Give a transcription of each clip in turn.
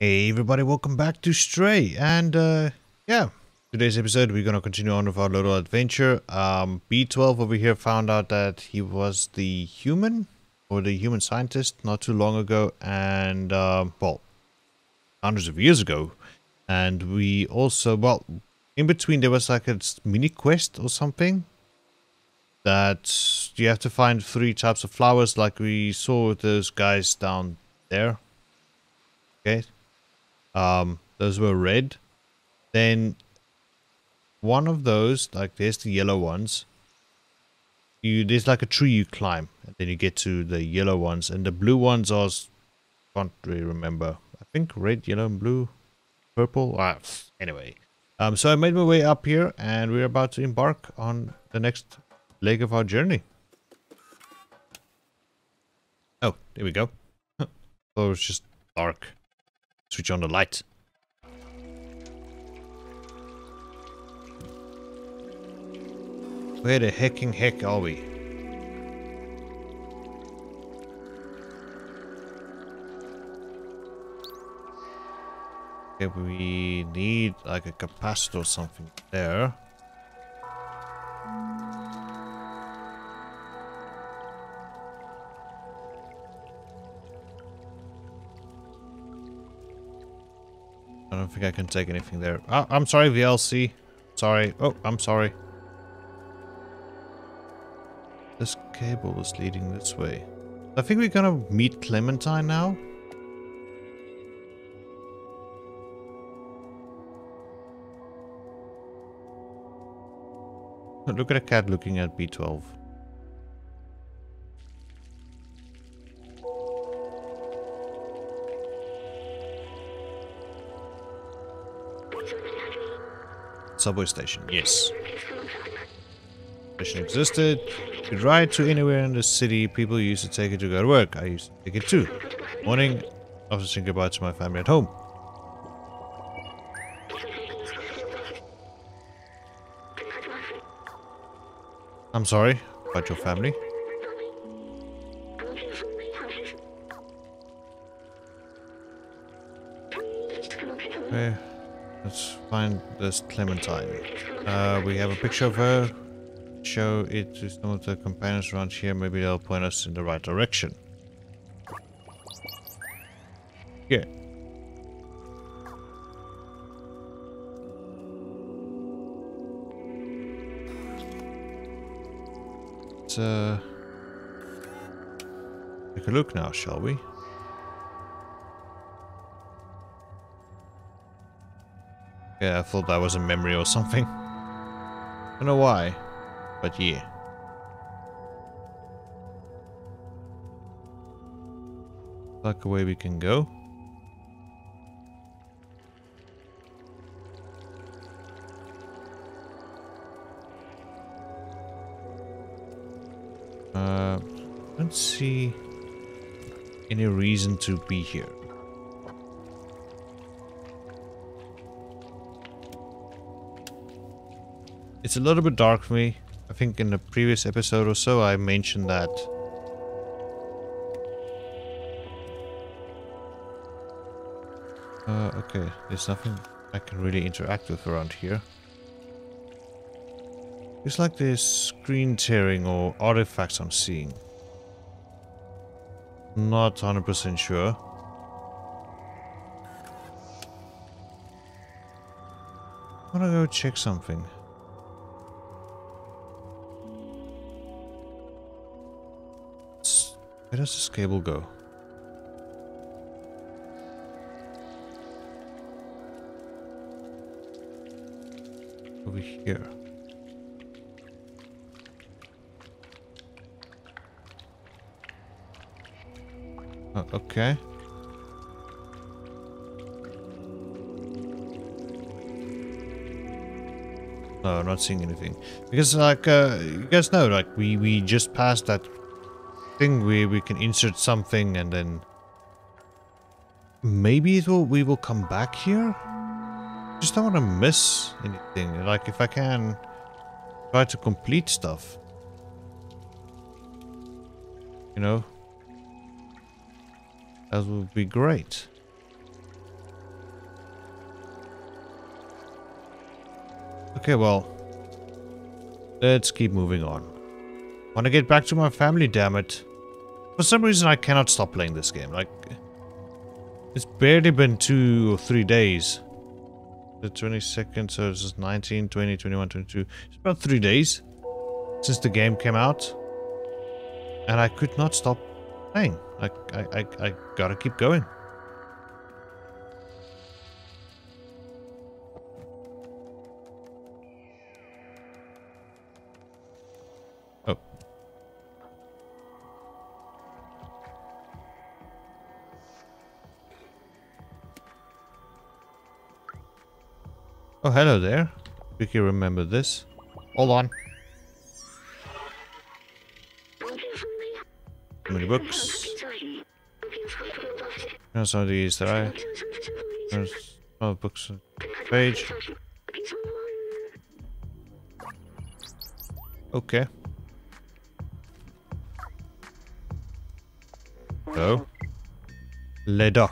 Hey everybody, welcome back to Stray, and yeah, today's episode we're gonna continue on with our little adventure. B12 over here found out that he was the human, or the human scientist, not too long ago, and well, hundreds of years ago. And we also, well, in between there was like a mini quest or something that you have to find 3 types of flowers, like we saw with those guys down there. Okay. Those were red. Then one of those, like there's the yellow ones. There's like a tree you climb, and then you get to the yellow ones, and the blue ones are, can't really remember. I think red, yellow, and blue, purple. Anyway, so I made my way up here, and we're about to embark on the next leg of our journey. Oh, there we go. Oh, it's just dark. Switch on the light. Where the hecking heck are we? Okay, we need like a capacitor or something there. I don't think I can take anything there. Oh, I'm sorry, VLC. Sorry. Oh, I'm sorry. This cable is leading this way. I think we're gonna meet Clementine now. Look at a cat looking at B12. Subway station, yes. Station existed. You could ride to anywhere in the city. People used to take it to go to work. I used to take it too. Morning, after saying goodbye to my family at home. I'm sorry about your family. Okay. Let's find this Clementine. We have a picture of her. Show it to some of the companions around here. Maybe they'll point us in the right direction. Yeah. Let's take a look now, shall we? Yeah, I thought that was a memory or something. I don't know why, but yeah. Like a way we can go. I don't see any reason to be here. It's a little bit dark for me. I think in the previous episode or so I mentioned that. Okay, there's nothing I can really interact with around here. It's like there's screen tearing or artifacts I'm seeing. Not 100% sure. I'm gonna go check something. Where does this cable go? Over here. Oh, okay. No, I'm not seeing anything. Because like, you guys know, like, we just passed that thing where we can insert something, and then maybe we will come back here. Just don't want to miss anything. Like, if I can try to complete stuff, you know, that would be great. Okay, well. Let's keep moving on. Want to get back to my family, damn it. For some reason, I cannot stop playing this game. Like, it's barely been 2 or 3 days. The 22nd, so it's just 19, 20, 21, 22. It's about 3 days since the game came out. And I could not stop playing. Like, I gotta keep going. Oh, hello there. We can remember this. Hold on. How many books? Some of these that I... There's 12 books on the page. Okay. So. Ledoc.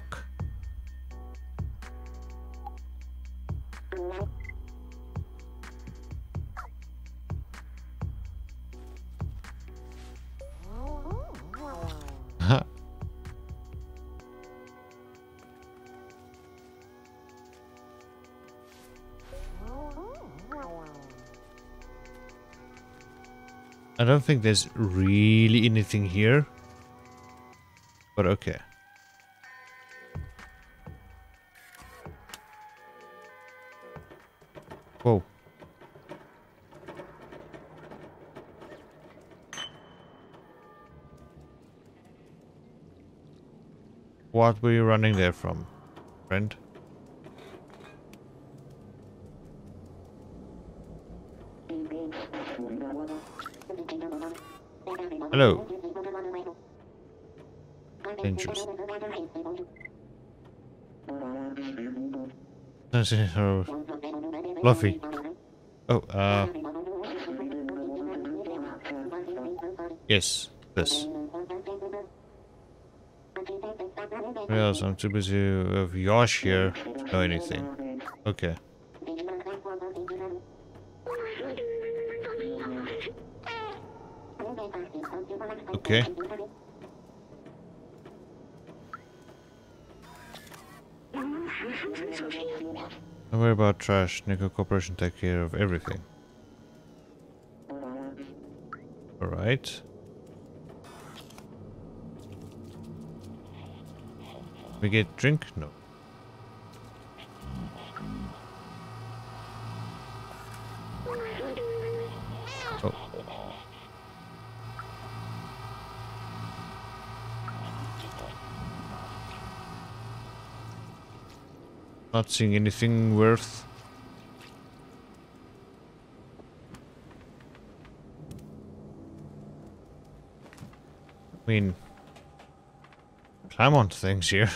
I don't think there's really anything here, but okay. Whoa. What were you running there from, friend? Hello. Dangerous. Fluffy. Oh, yes, this. Yes, I'm too busy with Yosh here to know anything. Okay. Okay. Don't worry about trash. Neko Corporation take care of everything. Alright. We get drink? No. Not seeing anything worth. I mean, climb on things here.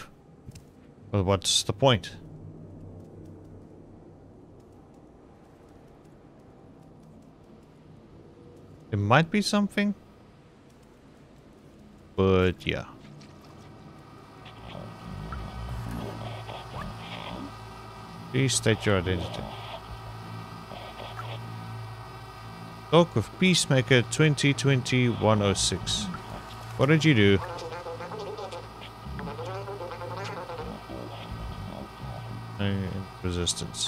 Well, what's the point? There might be something, but yeah. Please state your identity. Talk with Peacemaker 2020-106. What did you do? Resistance.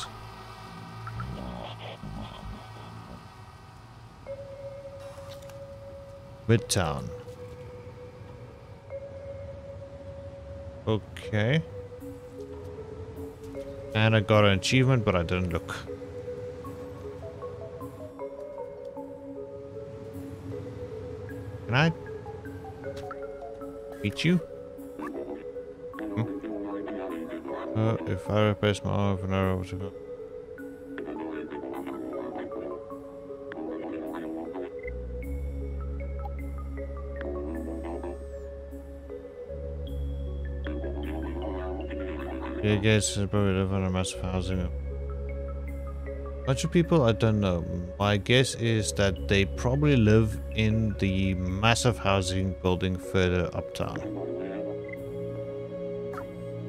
Midtown. Okay. And I got an achievement, but I didn't look. Can I beat you? Hmm? If I replace my arm for an hour, what to go? Yeah, guys, I probably live on a massive housing. Bunch of people, I don't know. My guess is that they probably live in the massive housing building further uptown.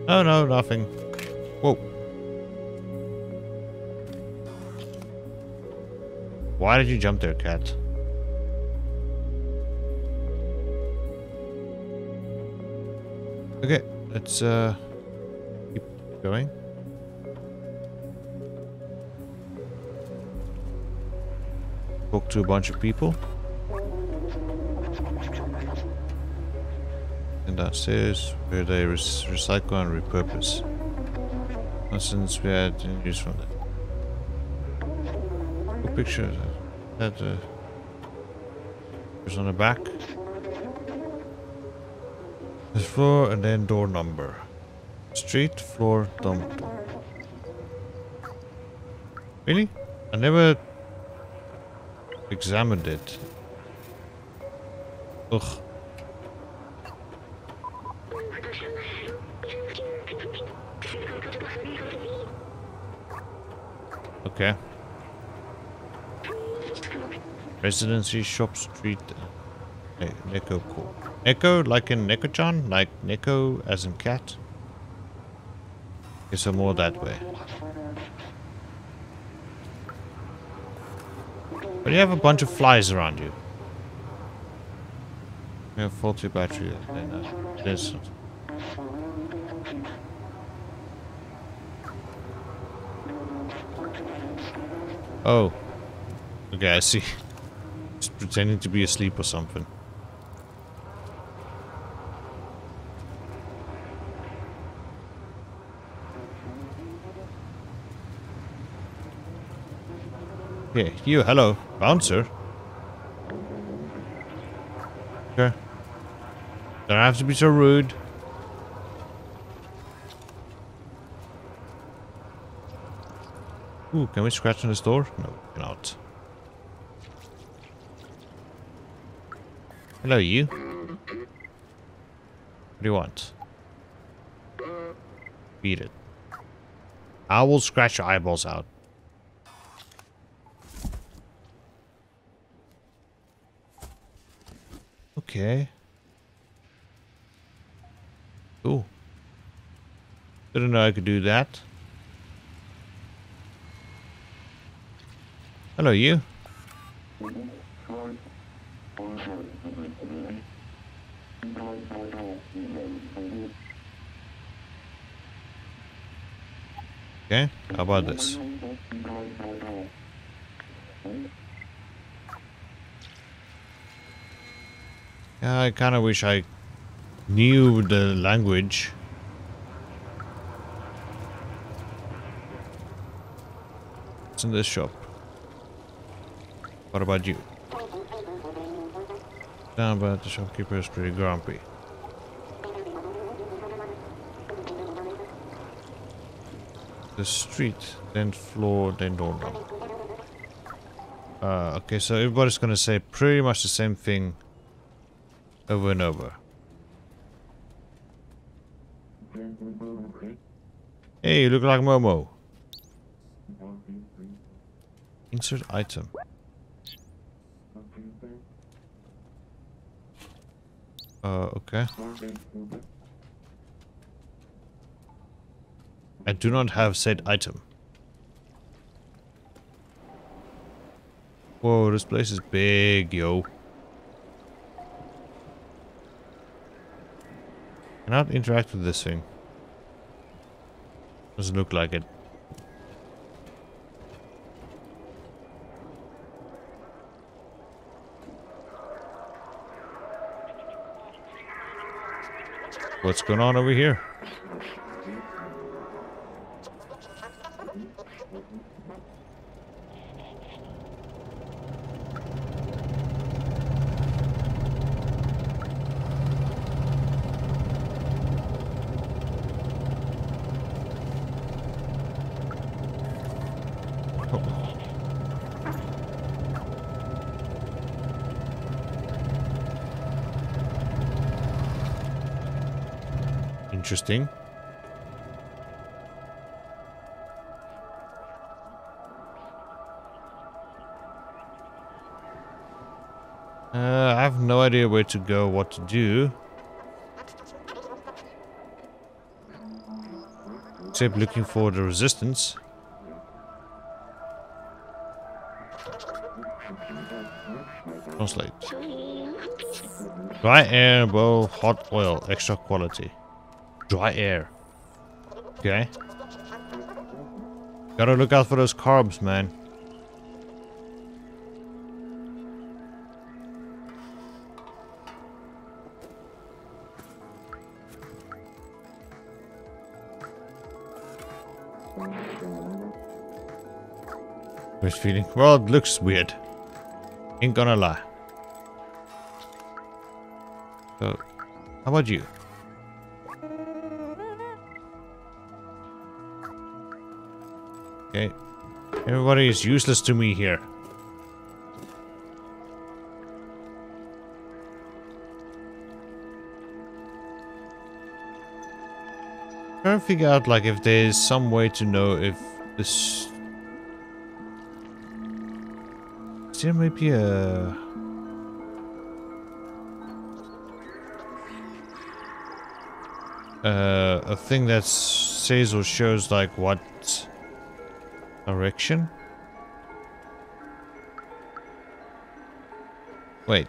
Oh no, nothing. Whoa. Why did you jump there, cat? Okay, let's keep going. Talk to a bunch of people. And downstairs, where they recycle and repurpose. Since we had news from that. Good picture of that. There's on the back. The floor and then door number. Street, floor, dump door. Really? I never examined it. Ugh. Okay. Residency, shop, street, Neko Corp. Neko, like in Neko-chan? Like Neko as in cat? Okay, so more that way. But you have a bunch of flies around you. You have faulty battery. There's... Oh. Okay, I see. It's pretending to be asleep or something. Okay, you, hello, bouncer. Okay. Don't have to be so rude. Ooh, can we scratch on this door? No, we cannot. Hello, you. What do you want? Beat it. I will scratch your eyeballs out. Okay. Ooh. Didn't know I could do that. Hello, you. Okay, how about this? Yeah, I kind of wish I knew the language. What's in this shop? What about you? Down, but the shopkeeper is pretty grumpy. The street, then floor, then door number. Okay, so everybody's gonna say pretty much the same thing over and over. Hey, you look like Momo. Insert item. Okay. I do not have said item. Whoa, this place is big, yo. Cannot interact with this thing. Doesn't look like it. What's going on over here? Interesting. I have no idea where to go, what to do. Except looking for the resistance. Translate. Dry air, bow, hot oil, extra quality. Dry air. Okay. Gotta look out for those carbs, man. Weird feeling. Well, it looks weird. Ain't gonna lie. So, how about you? Okay. Everybody is useless to me here. Trying to figure out like if there's some way to know if this. Is there maybe a. A thing that says or shows like what direction? Wait.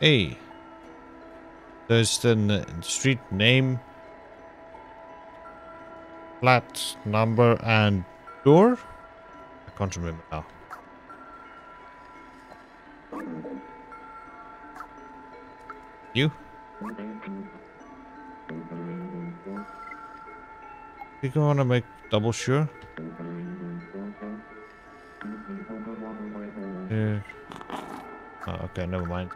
Hey. There's the street name, flat number and door? I can't remember now. You? We're gonna make double sure. Oh, okay, never mind.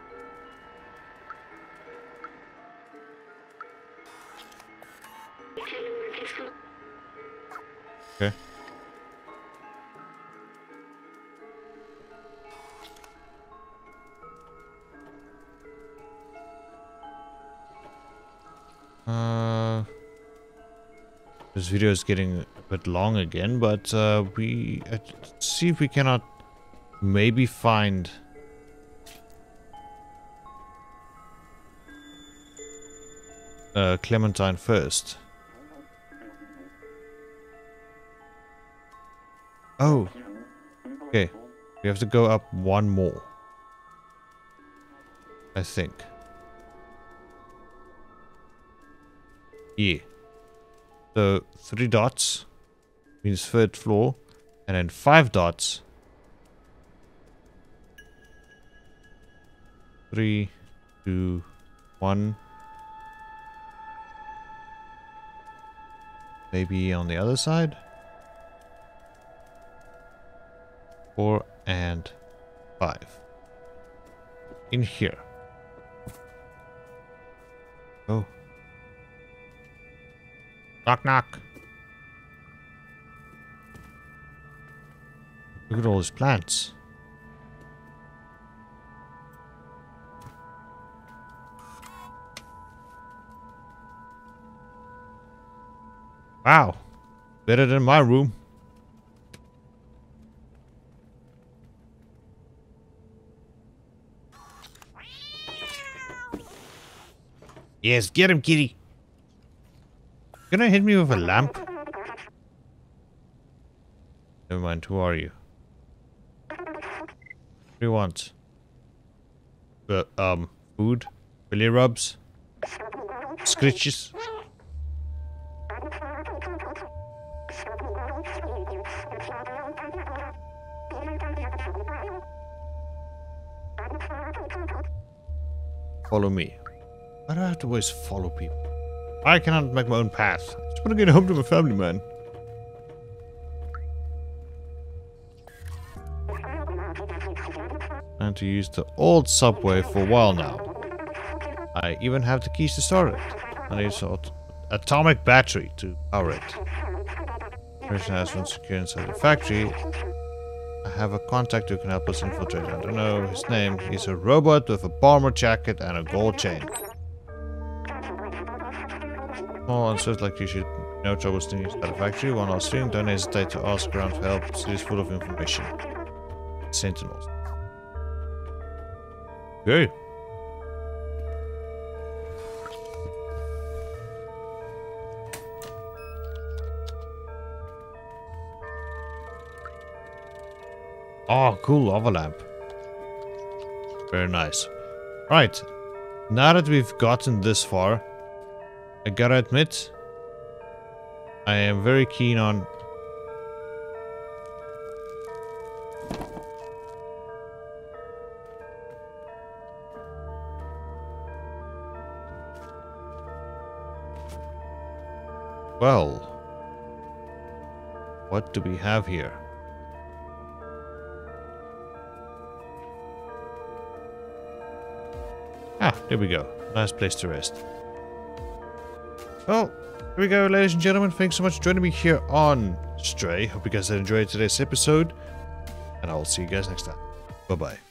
Okay. This video is getting a bit long again, but we see if we cannot maybe find Clementine first. Oh, okay. We have to go up one more, I think. Yeah. So 3 dots means 3rd floor, and then 5 dots. 3, 2, 1. Maybe on the other side. 4 and 5. In here. Oh. Knock, knock. Look at all those plants. Wow. Better than my room. Yes, get him, kitty. Gonna hit me with a lamp? Never mind, who are you? What do you want? Food? Billy rubs? Scritches? Follow me. Why do I have to always follow people? I cannot make my own path. I just want to get home to my family, man. Trying to use the old subway for a while now. I even have the keys to start it. I need an atomic battery to power it. Operation has been secure inside the factory. I have a contact who can help us infiltrate. I don't know his name. He's a robot with a bomber jacket and a gold chain. Answers like you should no trouble sneaking inside the factory. One last thing, don't hesitate to ask around for help. It is full of information. Sentinels. Okay. Oh, cool, overlap. Very nice. Right, now that we've gotten this far, I gotta admit, I am very keen on... Well, what do we have here? Ah, there we go. Nice place to rest. Well, here we go, ladies and gentlemen. Thanks so much for joining me here on Stray. Hope you guys enjoyed today's episode, and I will see you guys next time. Bye-bye.